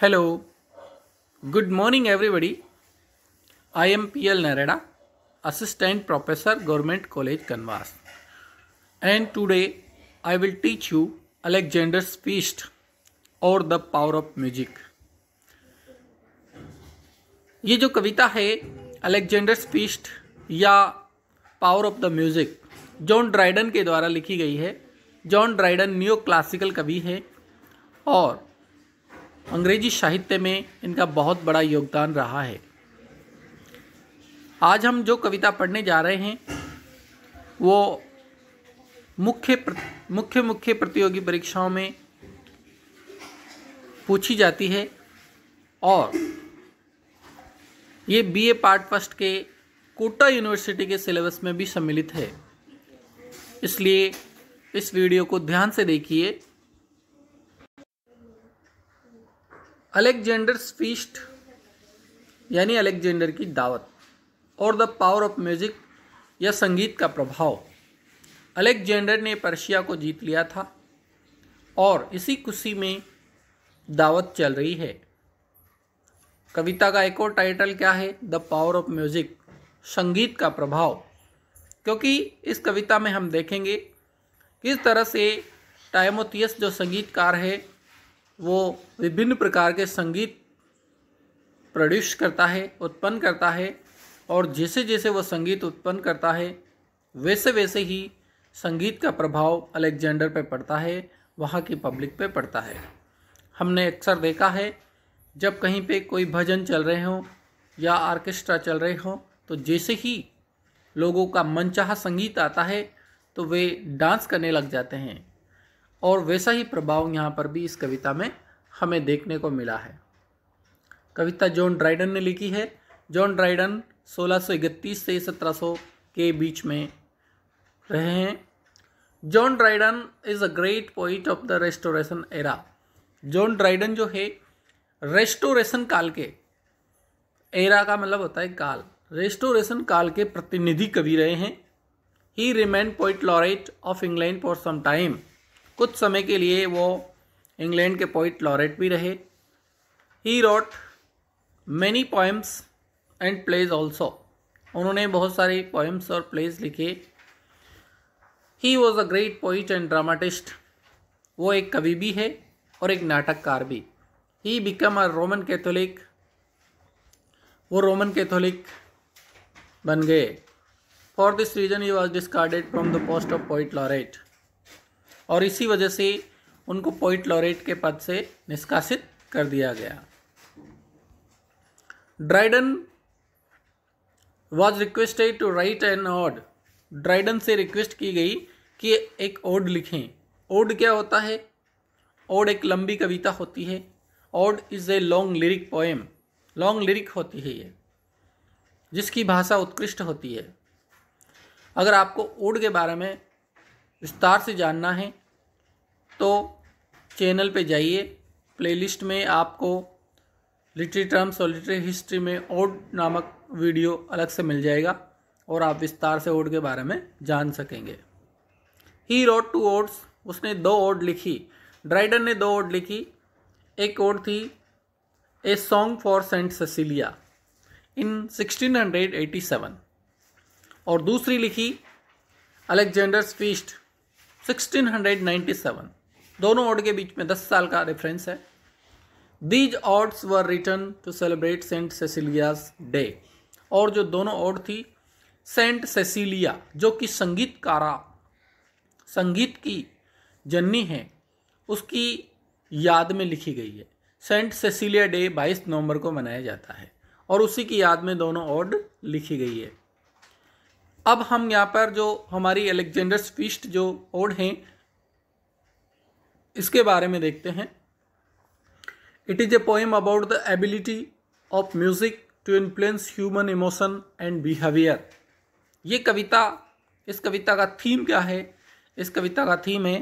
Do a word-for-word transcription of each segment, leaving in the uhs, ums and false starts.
Hello, good morning everybody. I am P L Nareda, Assistant Professor, Government College, Kanwas. And today I will teach you Alexander's Feast or The Power of Music. ये जो कविता है Alexander's Feast या Power of the Music, John Dryden के द्वारा लिखी गई है. John Dryden neo classical कवि है और अंग्रेजी साहित्य में इनका बहुत बड़ा योगदान रहा है. आज हम जो कविता पढ़ने जा रहे हैं वो मुख्य मुख्य मुख्य प्रतियोगी परीक्षाओं में पूछी जाती है और ये बीए पार्ट फर्स्ट के कोटा यूनिवर्सिटी के सिलेबस में भी सम्मिलित है. इसलिए इस वीडियो को ध्यान से देखिए. अलेक्जेंडर्स फीस्ट यानी अलेक्जेंडर की दावत और द पावर ऑफ म्यूज़िक या संगीत का प्रभाव. अलेक्जेंडर ने पर्शिया को जीत लिया था और इसी खुशी में दावत चल रही है. कविता का एक और टाइटल क्या है? द पावर ऑफ म्यूज़िक, संगीत का प्रभाव. क्योंकि इस कविता में हम देखेंगे किस तरह से टाइमोथियस जो संगीतकार है वो विभिन्न प्रकार के संगीत प्रोड्यूस करता है, उत्पन्न करता है और जैसे जैसे वो संगीत उत्पन्न करता है वैसे वैसे ही संगीत का प्रभाव अलेक्जेंडर पे पड़ता है, वहाँ की पब्लिक पे पड़ता है. हमने अक्सर देखा है जब कहीं पे कोई भजन चल रहे हों या आर्केस्ट्रा चल रहे हों तो जैसे ही लोगों का मनचाहा संगीत आता है तो वे डांस करने लग जाते हैं और वैसा ही प्रभाव यहाँ पर भी इस कविता में हमें देखने को मिला है. कविता जॉन ड्राइडन ने लिखी है. जॉन ड्राइडन सोलह सौ इकतीस से सत्रह सौ के बीच में रहे हैं. John Dryden is a great poet of the restoration era. John Dryden जो है रेस्टोरेशन काल के, एरा का मतलब होता है काल, रेस्टोरेशन काल के प्रतिनिधि कवि रहे हैं. He remained poet laureate of England for some time. कुछ समय के लिए वो इंग्लैंड के पोइट लॉरेट भी रहे. He wrote many poems and plays also. उन्होंने बहुत सारे पोएम्स और प्लेज लिखे. He was a great poet and dramatist. वो एक कवि भी है और एक नाटककार भी. He became a Roman Catholic. वो रोमन कैथोलिक बन गए. For this reason he was discarded from the post of poet laureate. और इसी वजह से उनको पोइट लॉरेट के पद से निष्कासित कर दिया गया. Dryden was requested to write an ode. Dryden से रिक्वेस्ट की गई कि एक ओड लिखें. ओड क्या होता है? ओड एक लंबी कविता होती है. Ode is a long lyric poem. Long lyric होती है ये, जिसकी भाषा उत्कृष्ट होती है. अगर आपको ओड के बारे में विस्तार से जानना है तो चैनल पे जाइए. प्लेलिस्ट में आपको लिटरेरी टर्म्स और लिटरेरी हिस्ट्री में ओड नामक वीडियो अलग से मिल जाएगा और आप विस्तार से ओड के बारे में जान सकेंगे. He wrote two odes. उसने दो ओड लिखी. ड्राइडन ने दो ओड लिखी. एक ओड थी a song for Saint Cecilia in sixteen eighty seven और दूसरी लिखी Alexander's feast sixteen ninety seven. दोनों ओड के बीच में दस साल का डिफरेंस है. These odes were written to celebrate Saint Cecilia's day. और जो दोनों ओड थी सेंट सेसिलिया जो कि संगीतकारा, संगीत की जननी है, उसकी याद में लिखी गई है. सेंट सेसिलिया डे बाईस नवंबर को मनाया जाता है और उसी की याद में दोनों ओड लिखी गई है. अब हम यहाँ पर जो हमारी अलेक्जेंडर्स फीस्ट जो ओड हैं इसके बारे में देखते हैं. It is a poem about the ability of music to influence human emotion and behaviour. ये कविता, इस कविता का थीम क्या है? इस कविता का थीम है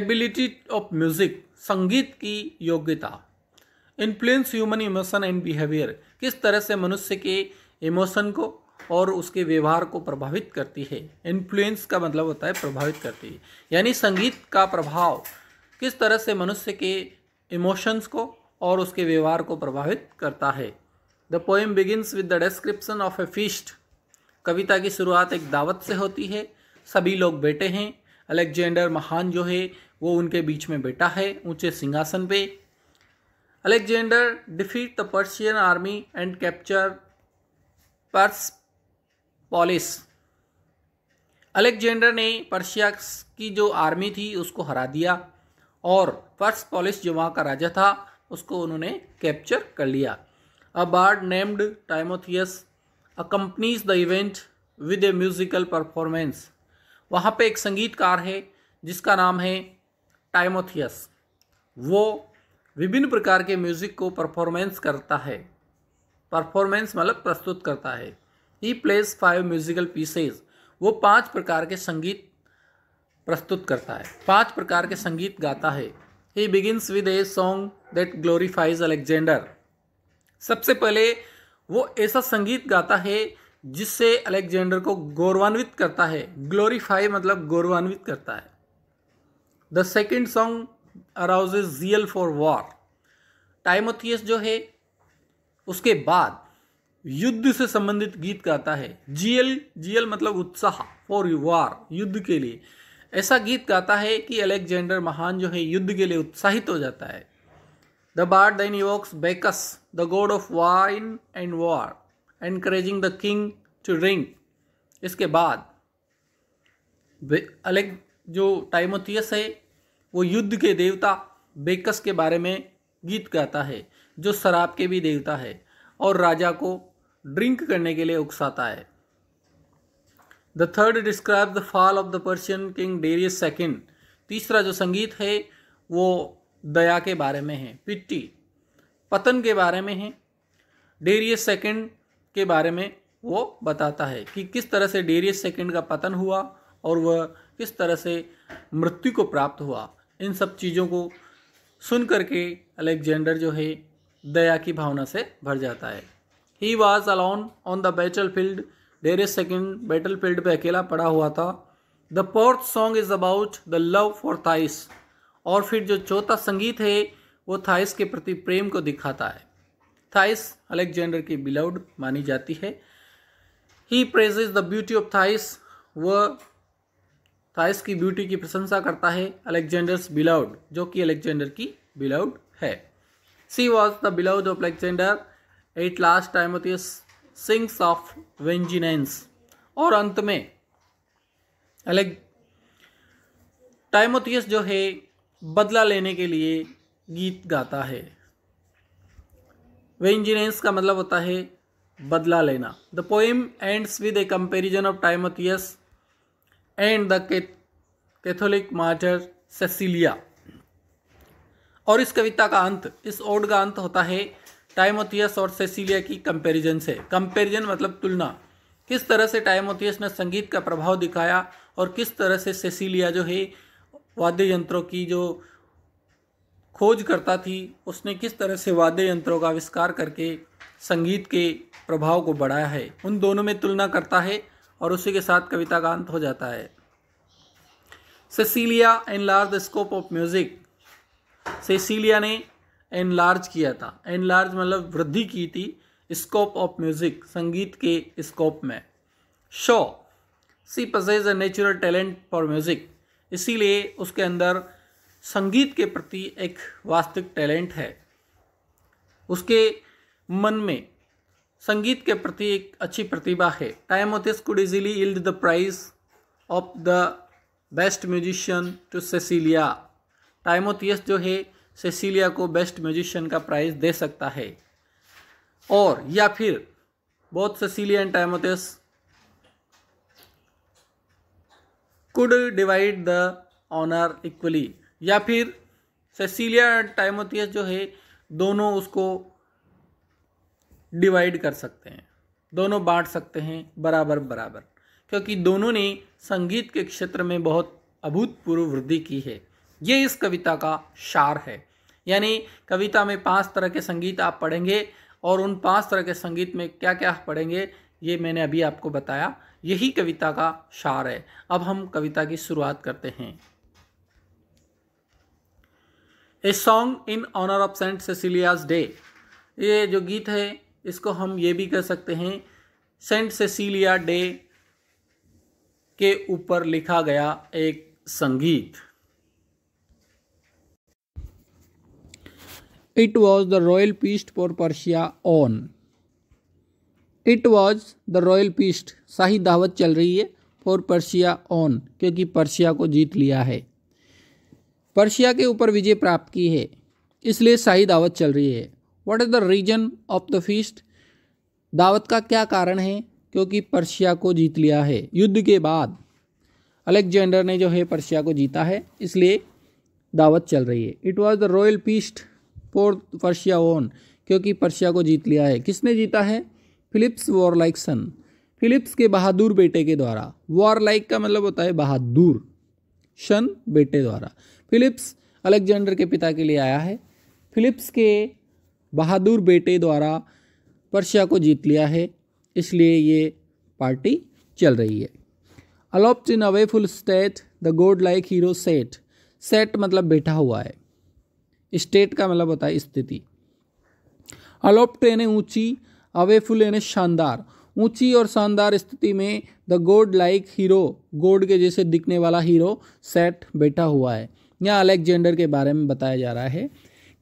एबिलिटी ऑफ म्यूज़िक, संगीत की योग्यता, influence human emotion and behaviour, किस तरह से मनुष्य के इमोशन को और उसके व्यवहार को प्रभावित करती है. इन्फ्लुएंस का मतलब होता है प्रभावित करती है, यानी संगीत का प्रभाव किस तरह से मनुष्य के इमोशंस को और उसके व्यवहार को प्रभावित करता है। The poem begins with the description of a feast. कविता की शुरुआत एक दावत से होती है। सभी लोग बैठे हैं। अलेक्जेंडर महान जो है वो उनके बीच में बैठा है ऊंचे सिंहासन पे। Alexander defeat the Persian army and capture Persepolis. Alexander ने पर्शिया की जो आर्मी थी उसको हरा दिया और पर्सपोलिस जो वहाँ का राजा था उसको उन्होंने कैप्चर कर लिया। A bard named Timotheus accompanies the event with a musical performance. वहाँ पे एक संगीतकार है जिसका नाम है टाइमोथियस। वो विभिन्न प्रकार के म्यूज़िक को परफॉर्मेंस करता है। परफॉर्मेंस मतलब प्रस्तुत करता है। He plays five musical pieces. वो पांच प्रकार के संगीत प्रस्तुत करता है, पांच प्रकार के संगीत गाता है। He begins with a song that glorifies Alexander. सबसे पहले वो ऐसा संगीत गाता है जिससे अलेक्जेंडर को गौरवान्वित करता है। ग्लोरीफाई मतलब गौरवान्वित करता है। The second song arouses zeal for war. Timotheus जो है उसके बाद युद्ध से संबंधित गीत गाता है। जीएल जीएल मतलब उत्साह, फॉर वॉर युद्ध के लिए। ऐसा गीत गाता है कि अलेक्जेंडर महान जो है युद्ध के लिए उत्साहित हो जाता है। The bard then evokes Bacchus the god of wine and war encouraging the king to drink. इसके बाद अलेक जो टाइमोथियस है वो युद्ध के देवता बैकस के बारे में गीत गाता है जो शराब के भी देवता है और राजा को ड्रिंक करने के लिए उकसाता है। The third describes the fall of the Persian king Darius second. तीसरा जो संगीत है वो दया के बारे में है, पिट्टी पतन के बारे में है। डेरियस सेकेंड के बारे में वो बताता है कि किस तरह से डेरियस सेकेंड का पतन हुआ और वह किस तरह से मृत्यु को प्राप्त हुआ। इन सब चीज़ों को सुन करके अलेक्जेंडर जो है दया की भावना से भर जाता है। He was alone on the battle field. Darius second battle field पर अकेला पड़ा हुआ था। The fourth song is about the love for Thais. और फिर जो चौथा संगीत है वो थाइस के प्रति प्रेम को दिखाता है। थाइस अलेक्जेंडर की बिलव्ड मानी जाती है। He praises the beauty of Thais. वह थाइस की ब्यूटी की प्रशंसा करता है। अलेक्जेंडर्स बिलव्ड जो कि अलेक्जेंडर की बिलव्ड है। She was the beloved of Alexander. At last Timotheus sings of vengeance. और अंत में अलेक टाइमोथियस जो है बदला लेने के लिए गीत गाता है। वेंजिनेंस का मतलब होता है बदला लेना। The poem ends with a comparison of Timotheus and the Catholic martyr Cecilia. और इस कविता का अंत, इस ओड का अंत होता है टाइमोथियस और सेसिलिया की कंपैरिजन से। कंपैरिजन मतलब तुलना। किस तरह से टाइमोथियस ने संगीत का प्रभाव दिखाया और किस तरह से सेसिलिया जो है वाद्य यंत्रों की जो खोज करता थी उसने किस तरह से वाद्य यंत्रों का आविष्कार करके संगीत के प्रभाव को बढ़ाया है, उन दोनों में तुलना करता है और उसी के साथ कविता का अंत हो जाता है। Cecilia enlarge the scope of music. Cecilia ने एनलार्ज किया था। एनलार्ज मतलब वृद्धि की थी स्कोप ऑफ म्यूजिक, संगीत के स्कोप में। Show C पजेज a natural talent for music. इसीलिए उसके अंदर संगीत के प्रति एक वास्तविक टैलेंट है। उसके मन में संगीत के प्रति एक अच्छी प्रतिभा है। Timotheus could easily yield the prize of the best musician to Cecilia. Timotheus जो है सेसिलिया को बेस्ट म्यूजिशियन का प्राइज़ दे सकता है। और या फिर both Cecilia and Timotheus could divide the honour equally. या फिर सेसिलिया एंड टाइमोथियस जो है दोनों उसको डिवाइड कर सकते हैं, दोनों बांट सकते हैं बराबर बराबर, क्योंकि दोनों ने संगीत के क्षेत्र में बहुत अभूतपूर्व वृद्धि की है। ये इस कविता का सार है। यानी कविता में पांच तरह के संगीत आप पढ़ेंगे और उन पांच तरह के संगीत में क्या क्या पढ़ेंगे ये मैंने अभी आपको बताया। यही कविता का सार है। अब हम कविता की शुरुआत करते हैं। A song in honour of Saint Cecilia's day, ये जो गीत है इसको हम ये भी कह सकते हैं सेंट सेसिलिया डे के ऊपर लिखा गया एक संगीत। It was the royal feast for Persia on. It was the royal feast, शाही दावत चल रही है for Persia on, क्योंकि पर्शिया को जीत लिया है, पर्शिया के ऊपर विजय प्राप्त की है, इसलिए शाही दावत चल रही है। What is the reason of the feast? दावत का क्या कारण है? क्योंकि पर्शिया को जीत लिया है युद्ध के बाद, अलेक्जेंडर ने जो है पर्शिया को जीता है, इसलिए दावत चल रही है। It was the royal feast for Persia on, क्योंकि पर्शिया को जीत लिया है। किसने जीता है? फिलिप्स वॉरलाइक सन, फिलिप्स के बहादुर बेटे के द्वारा। वॉरलाइक का मतलब होता है बहादुर, सन बेटे द्वारा। फिलिप्स अलेक्जेंडर के पिता के लिए आया है, फिलिप्स के बहादुर बेटे द्वारा पर्शिया को जीत लिया है, इसलिए ये पार्टी चल रही है। Aloft in awful state the godlike hero sate, sate मतलब बैठा हुआ है, स्टेट का मतलब होता है स्थिति। अलोप्ट यानी ऊंची, अवेफुल यानी शानदार, ऊंची और शानदार स्थिति में the godlike hero, god के जैसे दिखने वाला हीरो सेट बैठा हुआ है। यहाँ अलेक्जेंडर के बारे में बताया जा रहा है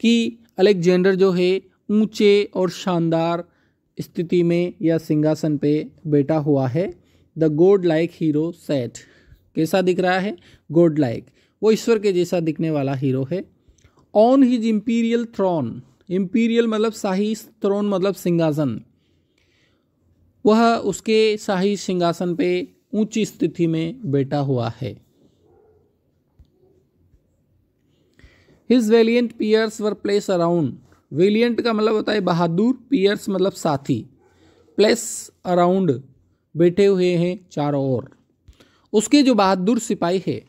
कि अलेक्जेंडर जो है ऊंचे और शानदार स्थिति में या सिंहासन पे बैठा हुआ है। The godlike hero sate, कैसा दिख रहा है? गोड लाइक, वो ईश्वर के जैसा दिखने वाला हीरो है। On his imperial throne, imperial मतलब शाही, थ्रोन मतलब सिंहासन, वह उसके शाही सिंहासन पे ऊंची स्थिति में बैठा हुआ है। His valiant peers were place around, valiant का मतलब होता है बहादुर, पियर्स मतलब साथी, प्लेस अराउंड बैठे हुए हैं चारों ओर, उसके जो बहादुर सिपाही है,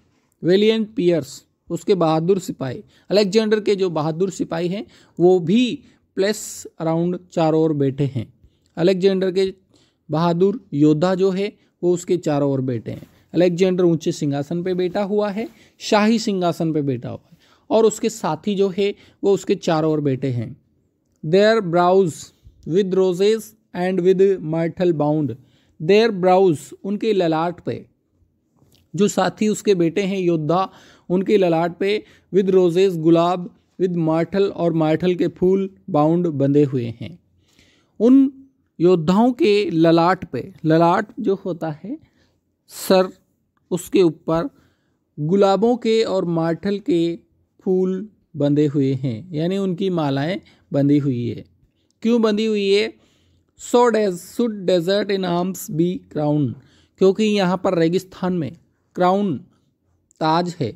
वेलियंट पियर्स उसके बहादुर सिपाही, अलेक्जेंडर के जो बहादुर सिपाही हैं वो भी प्लेस अराउंड चारों ओर बैठे हैं। अलेक्जेंडर के बहादुर योद्धा जो है वो उसके चारों ओर बैठे हैं। अलेक्जेंडर ऊंचे सिंहासन पे बैठा हुआ है, शाही सिंहासन पे बैठा हुआ है, और उसके साथी जो है वो उसके चारों ओर बैठे हैं। Their brows with roses and with myrtle bound, their brows उनके ललाट पे, जो साथी उसके बेटे हैं योद्धा, उनके ललाट पे विद रोजेज गुलाब, विद मार्टल और मार्टल के फूल, बाउंड बंधे हुए हैं। उन योद्धाओं के ललाट पे, ललाट जो होता है सर, उसके ऊपर गुलाबों के और मार्टल के फूल बंधे हुए हैं, यानी उनकी मालाएं बंधी हुई है। क्यों बंधी हुई है? So days should desert in arms be crown, क्योंकि यहाँ पर रेगिस्तान में क्राउन ताज है,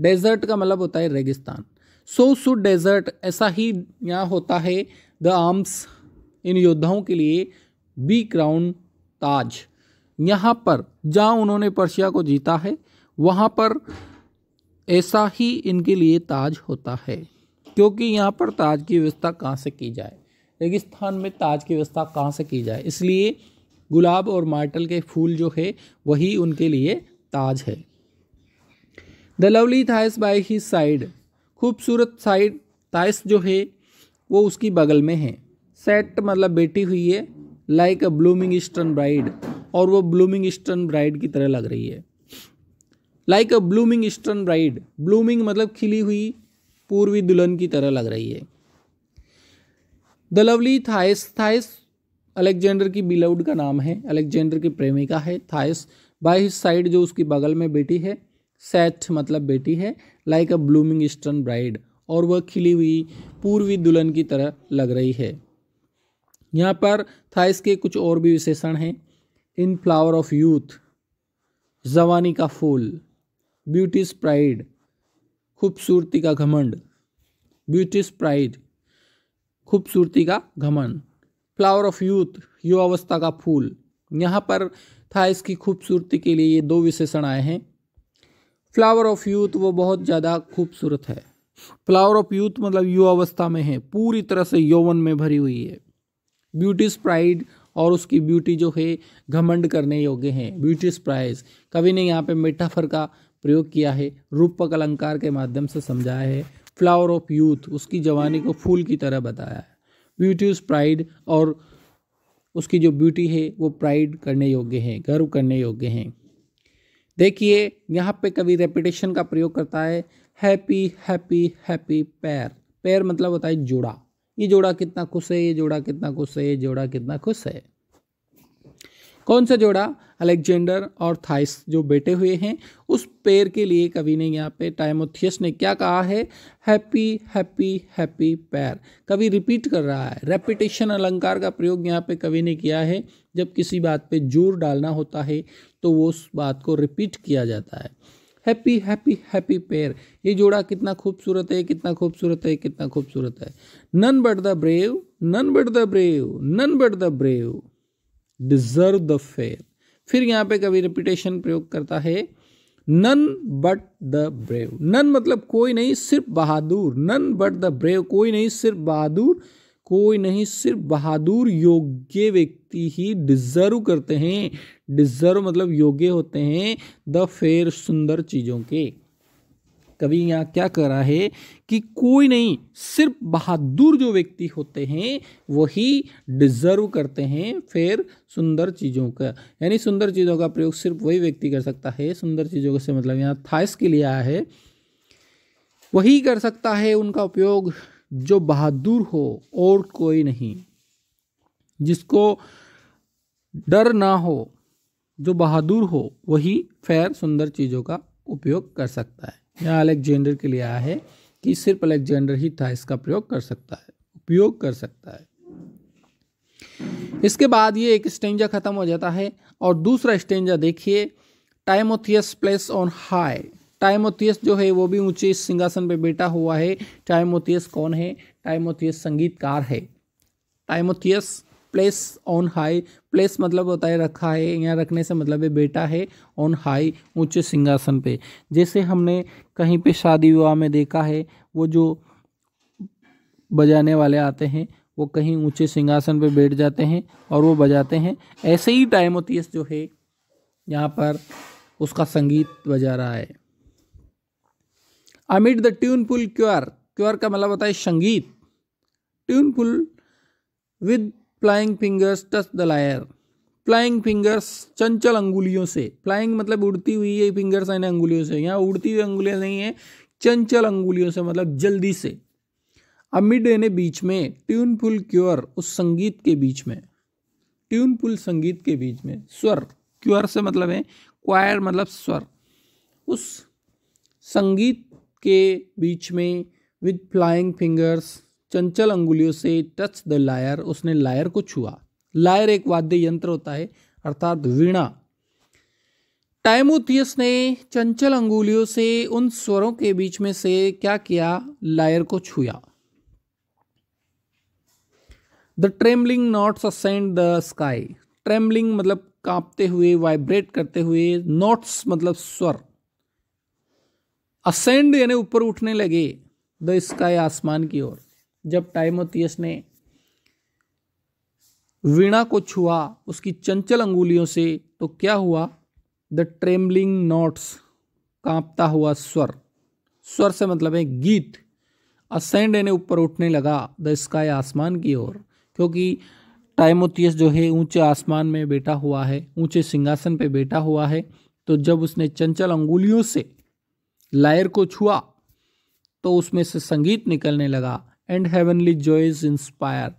डेजर्ट का मतलब होता है रेगिस्तान, सो सुड डेजर्ट ऐसा ही यहाँ होता है द आर्म्स इन योद्धाओं के लिए बी क्राउन ताज। यहाँ पर जहाँ उन्होंने पर्शिया को जीता है वहाँ पर ऐसा ही इनके लिए ताज होता है, क्योंकि यहाँ पर ताज की व्यवस्था कहाँ से की जाए, रेगिस्तान में ताज की व्यवस्था कहाँ से की जाए, इसलिए गुलाब और मार्टल के फूल जो है वही उनके लिए ताज है। The lovely Thais by his side, खूबसूरत साइड थाइस जो है वो उसकी बगल में है। सेट मतलब बैठी हुई है, like a blooming eastern bride, और वो ब्लूमिंग ईस्टर्न ब्राइड की तरह लग रही है। Like a blooming eastern bride, blooming मतलब खिली हुई पूर्वी दुल्हन की तरह लग रही है। The lovely Thais, Thais Alexander की बिलवड का नाम है, अलेक्जेंडर की प्रेमिका है थाइस, बाय हिज साइड जो उसकी बगल में बेटी है, सेट मतलब बेटी है, like a blooming eastern bride, और वह खिली हुई पूर्वी दुल्हन की तरह लग रही है। यहाँ पर थाइस के कुछ और भी विशेषण हैं। इन फ्लावर ऑफ यूथ, जवानी का फूल, ब्यूटीज प्राइड, खूबसूरती का घमंड, ब्यूटीज प्राइड खूबसूरती का घमंड, फ्लावर ऑफ यूथ युवावस्था का फूल। यहाँ पर थाइस की खूबसूरती के लिए ये दो विशेषण आए हैं। फ्लावर ऑफ यूथ, वो बहुत ज़्यादा खूबसूरत है, फ्लावर ऑफ यूथ मतलब युवावस्था में है, पूरी तरह से यौवन में भरी हुई है। ब्यूटीज प्राइड, और उसकी ब्यूटी जो है घमंड करने योग्य है, ब्यूटीज प्राइड। कवि ने यहाँ पे मेटाफर का प्रयोग किया है, रूपक अलंकार के माध्यम से समझाया है, फ्लावर ऑफ यूथ, उसकी जवानी को फूल की तरह बताया है। ब्यूटी उस प्राइड, और उसकी जो ब्यूटी है वो प्राइड करने योग्य है, गर्व करने योग्य हैं। देखिए यहाँ पे कवि रेपिटेशन का प्रयोग करता है। हैप्पी हैप्पी हैप्पी पैर, पैर मतलब होता है जोड़ा। ये जोड़ा कितना खुश है, ये जोड़ा कितना खुश है, ये जोड़ा कितना खुश है। कौन सा जोड़ा? अलेक्जेंडर और थाइस जो बेटे हुए हैं, उस पैर के लिए कवि ने यहाँ पे टाइमोथियस ने क्या कहा है? हैप्पी हैप्पी हैप्पी पैर। कवि रिपीट कर रहा है, रेपिटेशन अलंकार का प्रयोग यहाँ पे कवि ने किया है। जब किसी बात पे जोर डालना होता है तो वो उस बात को रिपीट किया जाता है। हैप्पी हैप्पी हैप्पी पैर, ये जोड़ा कितना खूबसूरत है, कितना खूबसूरत है, कितना खूबसूरत है। None but the brave, none but the brave, none but the brave deserve the fair. फिर यहाँ पे कवि रिपीटेशन प्रयोग करता है, none but the brave. None मतलब कोई नहीं सिर्फ बहादुर, नन बट द ब्रेव, कोई नहीं सिर्फ बहादुर, कोई नहीं सिर्फ बहादुर योग्य व्यक्ति ही डिजर्व करते हैं। डिजर्व मतलब योग्य होते हैं द फेयर, सुंदर चीज़ों के। कवि यहाँ क्या कर रहा है कि कोई नहीं सिर्फ बहादुर जो व्यक्ति होते हैं वही डिजर्व करते हैं फेयर, सुंदर चीज़ों का। यानी सुंदर चीज़ों का प्रयोग सिर्फ वही व्यक्ति कर सकता है। सुंदर चीज़ों से मतलब यहाँ थाइस के लिए आया है, वही कर सकता है उनका उपयोग जो बहादुर हो और कोई नहीं, जिसको डर ना हो, जो बहादुर हो वही फेयर सुंदर चीज़ों का उपयोग कर सकता है। यहाँ अलेक्जेंडर के लिए आया है कि सिर्फ अलेक्जेंडर ही था इसका प्रयोग कर सकता है, उपयोग कर सकता है। इसके बाद ये एक स्टेंजा खत्म हो जाता है और दूसरा स्टेंजा देखिए, Timotheus place on high. Timotheus जो है वो भी ऊंचे सिंहासन पे बैठा हुआ है। टाइमोथियस कौन है? टाइमोथियस संगीतकार है। Timotheus place on high, place मतलब होता है रखा है, यहाँ रखने से मतलब है बेटा है, ऑन हाई ऊंचे सिंहासन पे। जैसे हमने कहीं पे शादी विवाह में देखा है, वो जो बजाने वाले आते हैं वो कहीं ऊंचे सिंहासन पे बैठ जाते हैं और वो बजाते हैं, ऐसे ही टाइमोथियस जो है यहाँ पर उसका संगीत बजा रहा है। अमिट द ट्यूनफुल क्योर, क्योर का मतलब होता है संगीत। Tuneful with flying fingers touch the lyre, flying fingers चंचल अंगुलियों से, फ्लाइंग मतलब उड़ती हुई ये फिंगर्स हैं अंगुलियों से, यहाँ उड़ती हुई अंगुलियाँ नहीं है, चंचल अंगुलियों से मतलब जल्दी से। अमिड यानी बीच में, ट्यूनफुल क्योर उस संगीत के बीच में, ट्यूनफुल संगीत के बीच में। स्वर, क्योर से मतलब है क्वायर मतलब स्वर, उस संगीत के बीच में विद फ्लाइंग फिंगर्स चंचल अंगुलियों से टच द लायर, उसने लायर को छुआ। लायर एक वाद्य यंत्र होता है अर्थात वीणा। टाइमोथियस ने चंचल अंगुलियों से उन स्वरों के बीच में से क्या किया? लायर को छुआ। The trembling notes ascend the sky. Trembling मतलब कांपते हुए, वाइब्रेट करते हुए, नोट्स मतलब स्वर, असेंड यानी ऊपर उठने लगे द स्काई आसमान की ओर। जब टाइमोथियस ने वीणा को छुआ उसकी चंचल अंगुलियों से तो क्या हुआ? द ट्रेम्बलिंग नोट्स कांपता हुआ स्वर, स्वर से मतलब है गीत, असेंड ने ऊपर उठने लगा द स्काई आसमान की ओर। क्योंकि टाइमोथियस जो है ऊंचे आसमान में बैठा हुआ है, ऊंचे सिंहासन पे बैठा हुआ है, तो जब उसने चंचल अंगुलियों से लायर को छुआ तो उसमें से संगीत निकलने लगा। एंड हेवनली जॉयज इंस्पायर,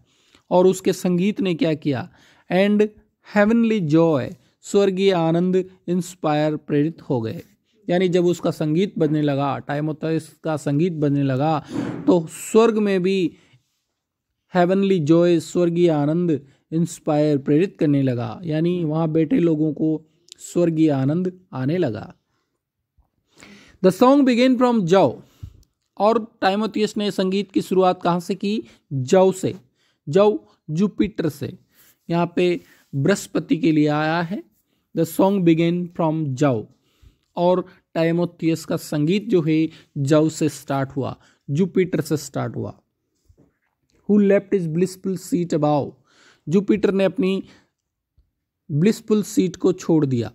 और उसके संगीत ने क्या किया? एंड हेवनली जॉय स्वर्गीय आनंद इंस्पायर प्रेरित हो गए। यानी जब उसका संगीत बजने लगा, टाइमोथियस का संगीत बजने लगा तो स्वर्ग में भी हेवनली जॉय स्वर्गीय आनंद इंस्पायर प्रेरित करने लगा। यानी वहाँ बैठे लोगों को स्वर्गीय आनंद आने लगा। द सॉन्ग बिगेन फ्रॉम जाओ, और टाइमोथियस ने संगीत की शुरुआत कहाँ से की? जव से। जव जुपिटर से, यहाँ पे बृहस्पति के लिए आया है। द सॉन्ग बिगेन फ्रॉम जव, और टाइमोथियस का संगीत जो है जव से स्टार्ट हुआ, जुपिटर से स्टार्ट हुआ। Who left his blissful seat above, Jupiter ने अपनी ब्लिसफुल सीट को छोड़ दिया।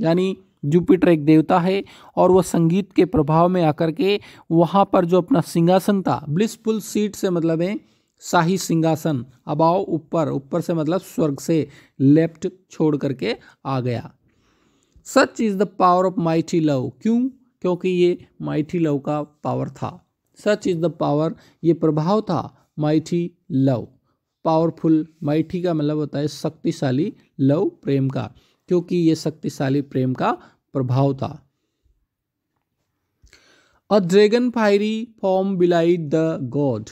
यानी जुपिटर एक देवता है और वह संगीत के प्रभाव में आकर के वहाँ पर जो अपना सिंहासन था, ब्लिसफुल सीट से मतलब है शाही सिंहासन, अबाव ऊपर, ऊपर से मतलब स्वर्ग से, लेफ्ट छोड़ करके आ गया। Such is the power of mighty love, क्यों? क्योंकि ये माइटी लव का पावर था। सच इज़ द पावर, ये प्रभाव था माइटी लव, पावरफुल, माइटी का मतलब होता है शक्तिशाली, लव प्रेम का, क्योंकि ये शक्तिशाली प्रेम का प्रभाव था। A dragon fiery form belied the god,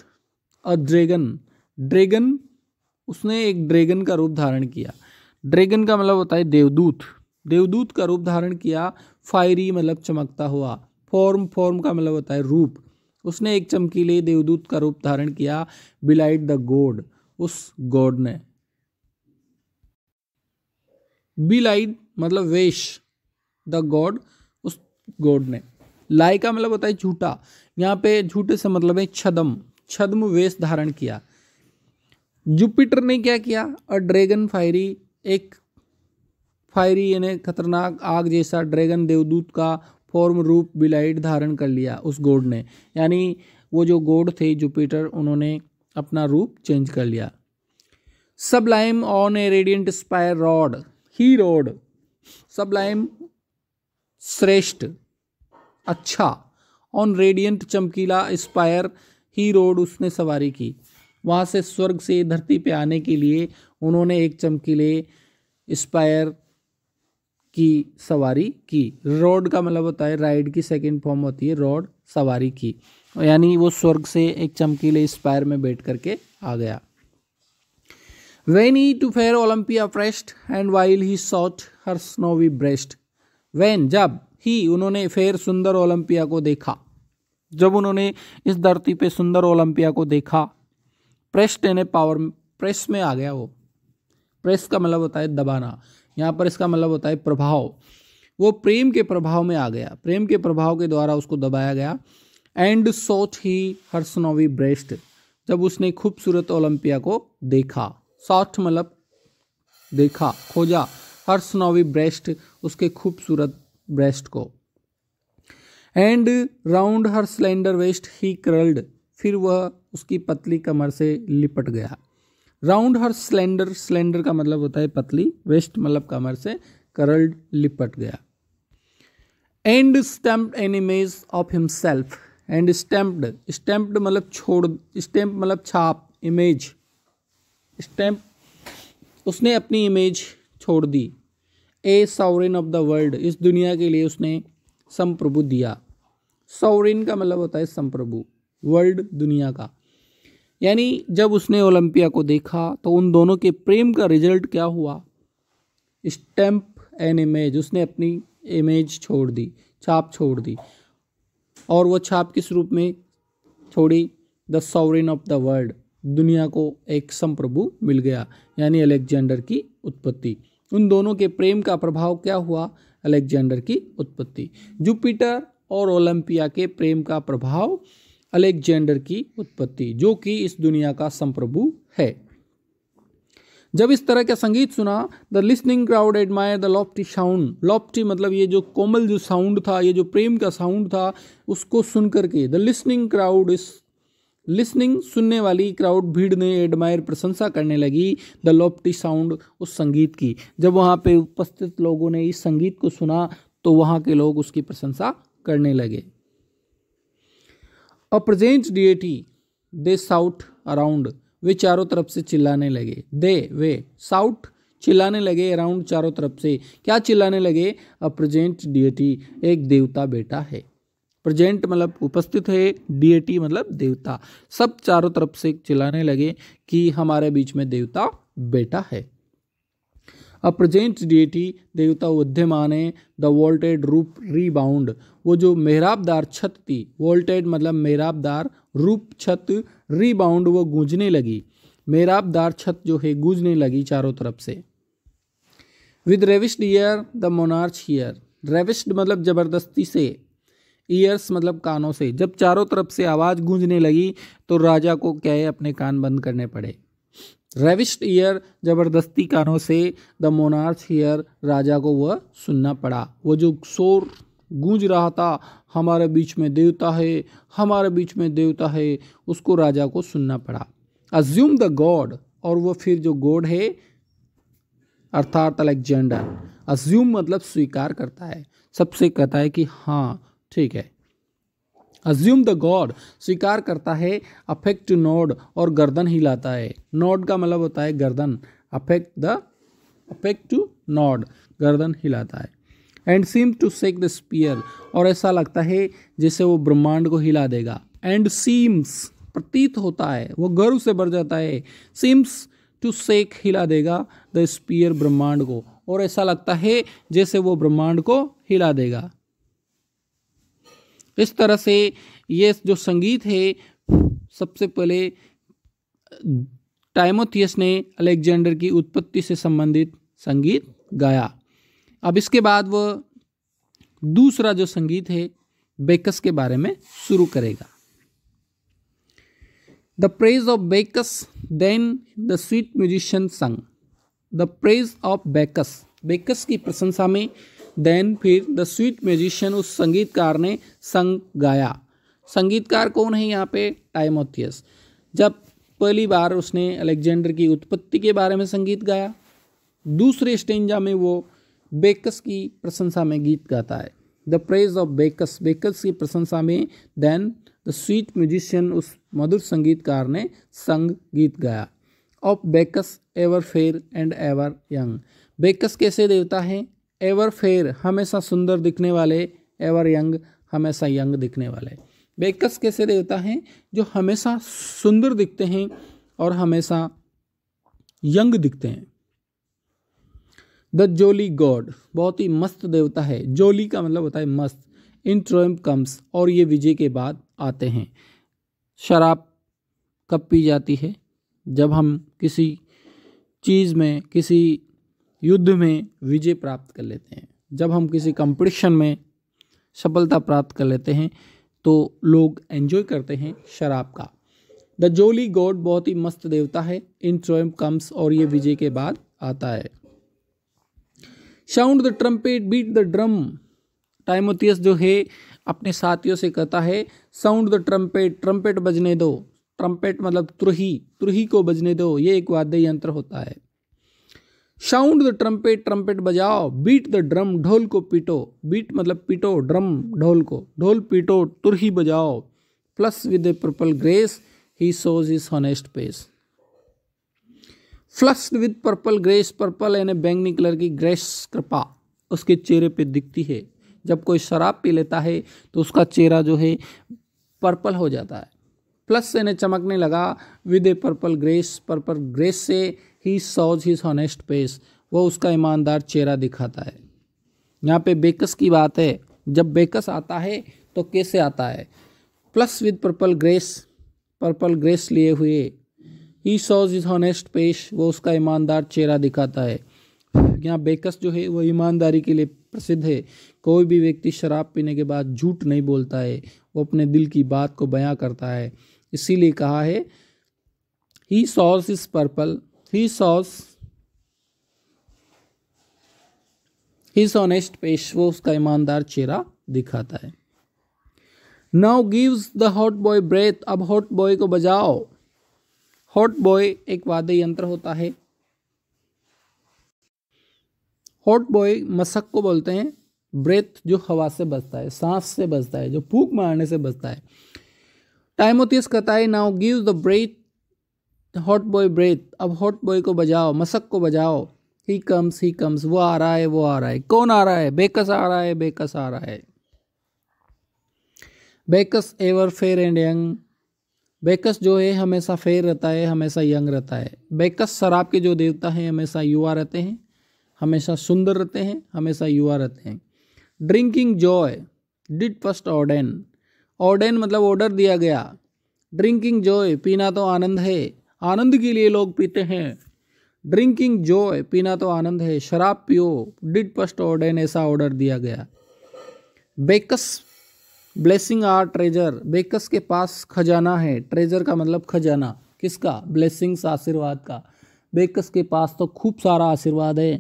a dragon, dragon उसने एक ड्रैगन का रूप धारण किया, ड्रैगन का मतलब होता है देवदूत, देवदूत का रूप धारण किया। फायरी मतलब चमकता हुआ, फॉर्म, फॉर्म का मतलब होता है रूप, उसने एक चमकीले देवदूत का रूप धारण किया। बिलाइट द गॉड, उस गॉड ने, बिलाइट मतलब वेश, द गॉड उस गॉड ने। लाई का मतलब होता है झूठा, यहाँ पे झूठे से मतलब है छदम, छद्म वेश धारण किया। जुपिटर ने क्या किया? अ ड्रैगन फायरी, एक फायरी यानी खतरनाक आग जैसा ड्रैगन देवदूत का फॉर्म रूप बिलाइट धारण कर लिया उस गॉड ने, यानी वो जो गॉड थे जुपिटर, उन्होंने अपना रूप चेंज कर लिया। Sublime on a radiant spire rod he rode, sublime श्रेष्ठ, अच्छा, ऑन रेडियंट चमकीला, स्पायर ही रॉड उसने सवारी की, वहाँ से स्वर्ग से धरती पे आने के लिए उन्होंने एक चमकीले स्पायर की सवारी की। रॉड का मतलब होता है राइड की सेकंड फॉर्म होती है रॉड, सवारी की, यानी वो स्वर्ग से एक चमकीले स्पायर में बैठ करके आ गया। When he to fair Olympia pressed and while he sought her snowy breast, when जब, ही उन्होंने, फेयर सुंदर ओलंपिया को देखा, जब उन्होंने इस धरती पे सुंदर ओलंपिया को देखा। प्रेस्ट ने पावर, प्रेस में आ गया वो, प्रेस का मतलब होता है दबाना, यहाँ पर इसका मतलब होता है प्रभाव, वो प्रेम के प्रभाव में आ गया, प्रेम के प्रभाव के द्वारा उसको दबाया गया। And sought he her snowy breast, जब उसने खूबसूरत ओलंपिया को देखा, सॉट मतलब देखा, खोजा, हर स्नोवी ब्रेस्ट उसके खूबसूरत ब्रेस्ट को। And round her slender waist he curled, फिर वह उसकी पतली कमर से लिपट गया। राउंड हर स्लेंडर, स्लेंडर का मतलब होता है पतली, वेस्ट मतलब कमर से, कर्ल्ड लिपट गया। And stamped an image of himself, and stamped, stamped मतलब छोड़, स्टैम्प मतलब छाप, इमेज, स्टैम्प उसने अपनी इमेज छोड़ दी। A sovereign of the world, इस दुनिया के लिए उसने संप्रभु दिया, सॉवरेन का मतलब होता है संप्रभु, वर्ल्ड दुनिया का, यानी जब उसने ओलंपिया को देखा तो उन दोनों के प्रेम का रिजल्ट क्या हुआ? स्टैम्प एन इमेज, उसने अपनी इमेज छोड़ दी, छाप छोड़ दी, और वो छाप किस रूप में छोड़ी? The sovereign of the world, दुनिया को एक संप्रभु मिल गया, यानी अलेक्जेंडर की उत्पत्ति। उन दोनों के प्रेम का प्रभाव क्या हुआ? अलेक्जेंडर की उत्पत्ति। जुपिटर और ओलंपिया के प्रेम का प्रभाव अलेक्जेंडर की उत्पत्ति, जो कि इस दुनिया का संप्रभु है। जब इस तरह का संगीत सुना, the listening crowd admire the lofty sound, lofty मतलब ये जो कोमल जो साउंड था, ये जो प्रेम का साउंड था, उसको सुन करके द लिसनिंग क्राउड, इस लिसनिंग सुनने वाली क्राउड, भीड़ ने, एडमायर प्रशंसा करने लगी द लॉफ्टी साउंड, उस संगीत की। जब वहाँ पे उपस्थित लोगों ने इस संगीत को सुना तो वहाँ के लोग उसकी प्रशंसा करने लगे। A present deity they shout around, वे चारों तरफ से चिल्लाने लगे, दे वे साउट चिल्लाने लगे, अराउंड चारों तरफ से, क्या चिल्लाने लगे? अ प्रेजेंट डिएटी, एक देवता बेटा है, प्रेजेंट मतलब उपस्थित है, डिएटी मतलब देवता, सब चारों तरफ से चिल्लाने लगे कि हमारे बीच में देवता बेटा है। अ प्रेजेंट डिएटी, देवता उद्यमान है, द वोल्टेड रूप रीबाउंड, वो जो मेहराबदार छत थी, वोल्टेड मतलब मेहराबदार, रूप छत, रीबाउंड वो गूंजने लगी, मेहराबदार छत जो है गूंजने लगी चारों तरफ से। With ravished ear the monarch hear, ravished मतलब जबरदस्ती से, ईयर्स मतलब कानों से, जब चारों तरफ से आवाज़ गूंजने लगी तो राजा को क्या है, अपने कान बंद करने पड़े। रेविश्ड ईयर, ज़बरदस्ती कानों से द मोनार्च ईयर, राजा को वह सुनना पड़ा। वो जो शोर गूंज रहा था, हमारे बीच में देवता है, हमारे बीच में देवता है, उसको राजा को सुनना पड़ा। अज्यूम द गॉड, और वह फिर जो गॉड है अर्थात अलेक्जेंडर, अज्यूम मतलब स्वीकार करता है, सबसे कहता है कि हाँ ठीक है। अज्यूम द गॉड, स्वीकार करता है। अफेक्ट टू नोड, और गर्दन हिलाता है। नोड का मतलब होता है गर्दन, affect the affect to nod, गर्दन हिलाता है। And seem to shake the spear, और ऐसा लगता है जैसे वो ब्रह्मांड को हिला देगा। एंड सीम्स, प्रतीत होता है, वो गर्व से भर जाता है। सीम्स टू शेक, हिला देगा द स्पीयर, ब्रह्मांड को, और ऐसा लगता है जैसे वो ब्रह्मांड को हिला देगा। इस तरह से ये जो संगीत है, सबसे पहले टाइमोथियस ने अलेक्जेंडर की उत्पत्ति से संबंधित संगीत गाया। अब इसके बाद वह दूसरा जो संगीत है बैकस के बारे में शुरू करेगा। The praise of Bacchus then the sweet musician sung. The praise of Bacchus, Bacchus की प्रशंसा में, देन फिर द स्वीट म्यूजिशियन, उस संगीतकार ने संग गाया। संगीतकार कौन है यहाँ पे? टाइमोथियस। जब पहली बार उसने अलेक्जेंडर की उत्पत्ति के बारे में संगीत गाया, दूसरे स्टेंजा में वो बैकस की प्रशंसा में गीत गाता है। The praise of Bacchus, Bacchus की प्रशंसा में, देन द स्वीट म्यूजिशियन, उस मधुर संगीतकार ने संग गीत गाया। Of Bacchus ever fair and ever young, Bacchus कैसे देवता हैं? एवर फेयर, हमेशा सुंदर दिखने वाले, एवर यंग, हमेशा यंग दिखने वाले। बैकस कैसे देवता हैं? जो हमेशा सुंदर दिखते हैं और हमेशा यंग दिखते हैं। द जोली गॉड, बहुत ही मस्त देवता है। जोली का मतलब होता है मस्त। इन ट्रायम्फ कम्स, और ये विजय के बाद आते हैं। शराब कब पी जाती है? जब हम किसी चीज़ में, किसी युद्ध में विजय प्राप्त कर लेते हैं, जब हम किसी कंपटीशन में सफलता प्राप्त कर लेते हैं, तो लोग एंजॉय करते हैं शराब का। द जोली गॉड, बहुत ही मस्त देवता है। इन ट्रायम्फ कम्स, और ये विजय के बाद आता है। Sound the trumpet, beat the drum, Timotheus जो है अपने साथियों से कहता है, साउंड द ट्रम्पेट, ट्रम्पेट बजने दो। ट्रम्पेट मतलब तुरही, तुरही को बजने दो, ये एक वाद्य यंत्र होता है। साउंड द ट्रम्पेट, ट्रम्पेट बजाओ। बीट द ड्रम, ढोल को पीटो। बीट मतलब पीटो, ड्रम ढोल को, ढोल पीटो, तुरही बजाओ। Flushed with a purple grace he shows his honest face, flushed with purple grace, purple यानी बैंगनी कलर की, ग्रेस कृपा उसके चेहरे पे दिखती है। जब कोई शराब पी लेता है तो उसका चेहरा जो है पर्पल हो जाता है, प्लस यानी चमकने लगा। With a purple grace, purple grace से he shows his honest face, वो उसका ईमानदार चेहरा दिखाता है। यहाँ पे बैकस की बात है। जब बैकस आता है तो कैसे आता है? Flushed with purple grace, purple grace लिए हुए, he shows his honest face, वो उसका ईमानदार चेहरा दिखाता है। यहाँ बैकस जो है वो ईमानदारी के लिए प्रसिद्ध है। कोई भी व्यक्ति शराब पीने के बाद झूठ नहीं बोलता है, वो अपने दिल की बात को बयां करता है। इसीलिए कहा है he shows his purple, He shows his honest face, वो उसका ईमानदार चेहरा दिखाता है। Now gives the hot boy breath, अब hot boy को बजाओ। hot boy एक वाद्य यंत्र होता है। hot boy मशक को बोलते हैं। breath जो हवा से बजता है, सांस से बजता है, जो फूंक मारने से बजता है। टाइमोथियस कहता है now gives the breath hautboy breath, अब हॉट बॉय को बजाओ, मशक को बजाओ। ही कम्स, ही कम्स, वो आ रहा है, वो आ रहा है। कौन आ रहा है? बैकस आ रहा है, बैकस आ रहा है। Bacchus ever fair and young, Bacchus जो है हमेशा फेयर रहता है, हमेशा यंग रहता है। बैकस शराब के जो देवता हैं हमेशा युवा रहते हैं, हमेशा सुंदर रहते हैं, हमेशा युवा रहते हैं। Drinking Joy did first ordain, ordain मतलब ऑर्डर दिया गया। ड्रिंकिंग जॉय, पीना तो आनंद है, आनंद के लिए लोग पीते हैं। ड्रिंकिंग जॉय, पीना तो आनंद है, शराब पियो। डिड फर्स्ट ऑर्डर, ऐसा ऑर्डर दिया गया। Bacchus blessing are treasure, Bacchus के पास खजाना है। ट्रेजर का मतलब खजाना, किसका? ब्लेसिंग्स, आशीर्वाद का। बैकस के पास तो खूब सारा आशीर्वाद है,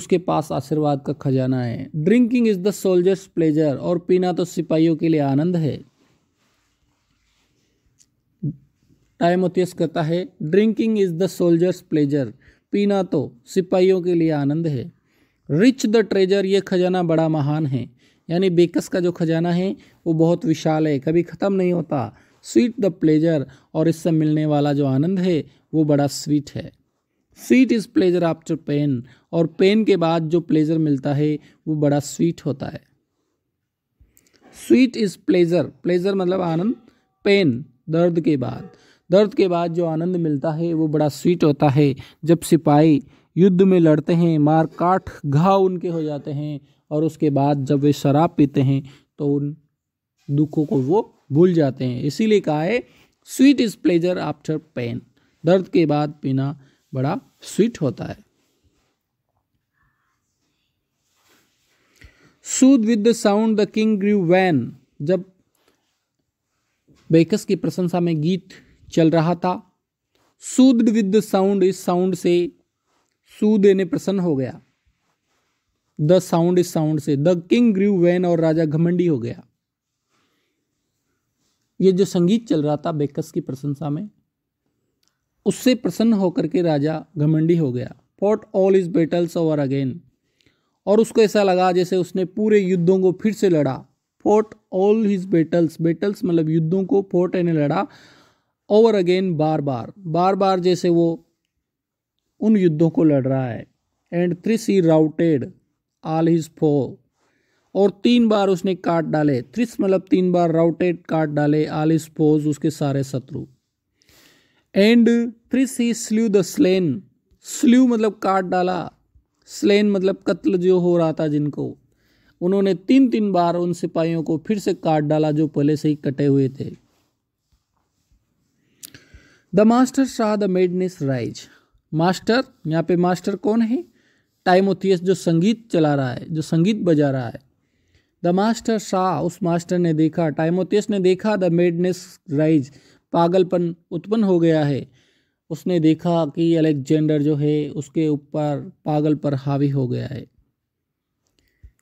उसके पास आशीर्वाद का खजाना है। Drinking is the soldier's pleasure, और पीना तो सिपाहियों के लिए आनंद है। टाइमोथियस कहता है drinking is the soldier's pleasure, पीना तो सिपाहियों के लिए आनंद है। रिच द ट्रेजर, ये खजाना बड़ा महान है, यानी बेकस का जो खजाना है वो बहुत विशाल है, कभी ख़त्म नहीं होता। स्वीट द प्लेजर, और इससे मिलने वाला जो आनंद है वो बड़ा स्वीट है। Sweet is pleasure after pain, और पेन के बाद जो प्लेजर मिलता है वो बड़ा स्वीट होता है। स्वीट इज़ प्लेजर, प्लेजर मतलब आनंद, पेन दर्द के बाद, दर्द के बाद जो आनंद मिलता है वो बड़ा स्वीट होता है। जब सिपाही युद्ध में लड़ते हैं, मार काट घाव उनके हो जाते हैं, और उसके बाद जब वे शराब पीते हैं तो उन दुखों को वो भूल जाते हैं। इसीलिए कहा है sweet is pleasure after pain, दर्द के बाद पीना बड़ा स्वीट होता है। Soothed with the sound the king grew vain, जब बैकस की प्रशंसा में गीत चल रहा था, सूद विद द साउंड, इस साउंड से, सूद ने प्रसन्न हो गया, द साउंड इस साउंड से, द किंग ग्रू वैन, और राजा घमंडी हो गया। ये जो संगीत चल रहा था बैकस की प्रशंसा में, उससे प्रसन्न होकर के राजा घमंडी हो गया। Fought all his battles over again, और उसको ऐसा लगा जैसे उसने पूरे युद्धों को फिर से लड़ा। Fought all his battles, battles मतलब युद्धों को, फॉट ने लड़ा, ओवर अगेन बार बार, बार बार जैसे वो उन युद्धों को लड़ रहा है। And thrice he routed all his फो, और तीन बार उसने काट डाले, थ्रिस मतलब तीन बार, राउटेड काट डाले, आल हिज फोज उसके सारे शत्रु। And thrice he slew the slain, slew मतलब काट डाला, स्लेन मतलब कत्ल जो हो रहा था जिनको, उन्होंने तीन तीन बार उन सिपाहियों को फिर से काट डाला जो पहले से ही कटे हुए थे। The master saw the madness rise, master, यहाँ पे मास्टर कौन है? टाइमोथियस जो संगीत चला रहा है, जो संगीत बजा रहा है। द मास्टर सॉ, उस मास्टर ने देखा, टाइमोथियस ने देखा, द मेडनेस राइज, पागलपन उत्पन्न हो गया है। उसने देखा कि अलेक्जेंडर जो है उसके ऊपर पागल पर हावी हो गया है।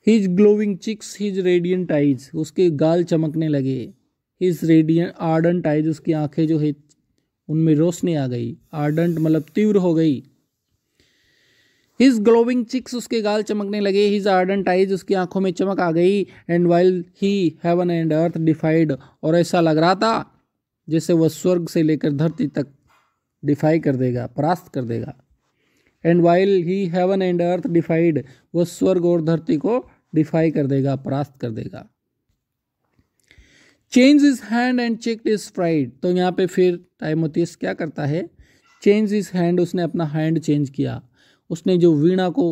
His glowing cheeks his radiant eyes, उसके गाल चमकने लगे, हिज रेडियंट आर्डेंट आइज, उसकी आंखें जो है उनमें रोशनी आ गई, आर्डेंट मतलब तीव्र हो गई। हिज ग्लोइंग चिक्स, उसके गाल चमकने लगे, हिज आर्डेंट आइज, उसकी आंखों में चमक आ गई। And while he heaven and earth defied, और ऐसा लग रहा था जैसे वह स्वर्ग से लेकर धरती तक डिफाई कर देगा, परास्त कर देगा। And while he heaven and earth defied, वह स्वर्ग और धरती को डिफाई कर देगा, परास्त कर देगा। Change his hand and checked his pride, तो यहाँ पे फिर टाइमोथियस क्या करता है? चेंज इज हैंड, उसने अपना हैंड चेंज किया, उसने जो वीणा को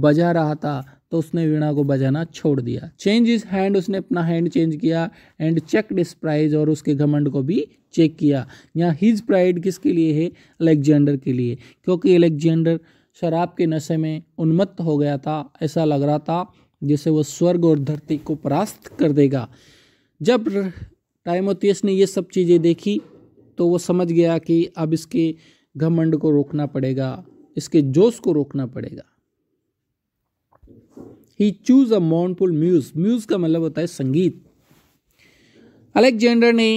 बजा रहा था तो उसने वीणा को बजाना छोड़ दिया। चेंज इज हैंड, उसने अपना हैंड चेंज किया। एंड चेक्ड इज प्राइड, और उसके घमंड को भी चेक किया। यहाँ हिज प्राइड किसके लिए है? अलेक्जेंडर के लिए, क्योंकि अलेक्जेंडर शराब के नशे में उन्मत्त हो गया था, ऐसा लग रहा था जैसे वह स्वर्ग और धरती को परास्त कर देगा। जब टाइमोथियस ने ये सब चीज़ें देखी तो वो समझ गया कि अब इसके घमंड को रोकना पड़ेगा, इसके जोश को रोकना पड़ेगा। He chose a mournful muse, muse का मतलब होता है संगीत। अलेक्जेंडर ने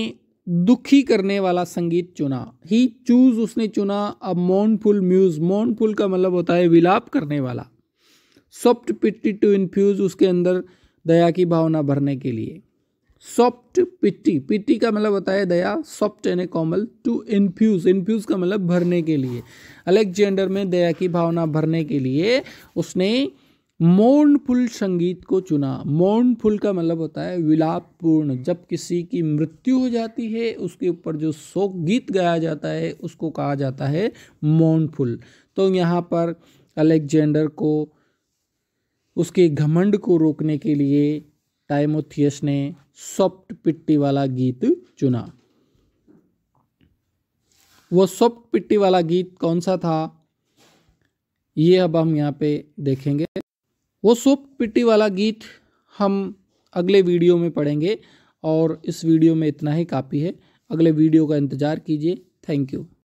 दुखी करने वाला संगीत चुना। ही चूज, उसने चुना, अ माउंटफुल म्यूज, माउंटफुल का मतलब होता है विलाप करने वाला। सॉफ्ट पिटी टू इन्फ्यूज, उसके अंदर दया की भावना भरने के लिए। सॉफ्ट पिटी, पिटी का मतलब होता है दया, सॉफ्ट यानी कोमल, टू इन्फ्यूज, इन्फ्यूज का मतलब भरने के लिए। अलेक्जेंडर में दया की भावना भरने के लिए उसने मौनफुल संगीत को चुना। मौनफुल का मतलब होता है विलापपूर्ण, जब किसी की मृत्यु हो जाती है उसके ऊपर जो शोक गीत गाया जाता है उसको कहा जाता है मौनफुल। तो यहाँ पर अलेक्जेंडर को उसके घमंड को रोकने के लिए टाइमोथियस ने सॉफ्ट पिट्टी वाला गीत चुना। वो सॉफ्ट पिट्टी वाला गीत कौन सा था ये अब हम यहाँ पे देखेंगे। वो सॉफ्ट पिट्टी वाला गीत हम अगले वीडियो में पढ़ेंगे, और इस वीडियो में इतना ही काफ़ी है। अगले वीडियो का इंतज़ार कीजिए। Thank you.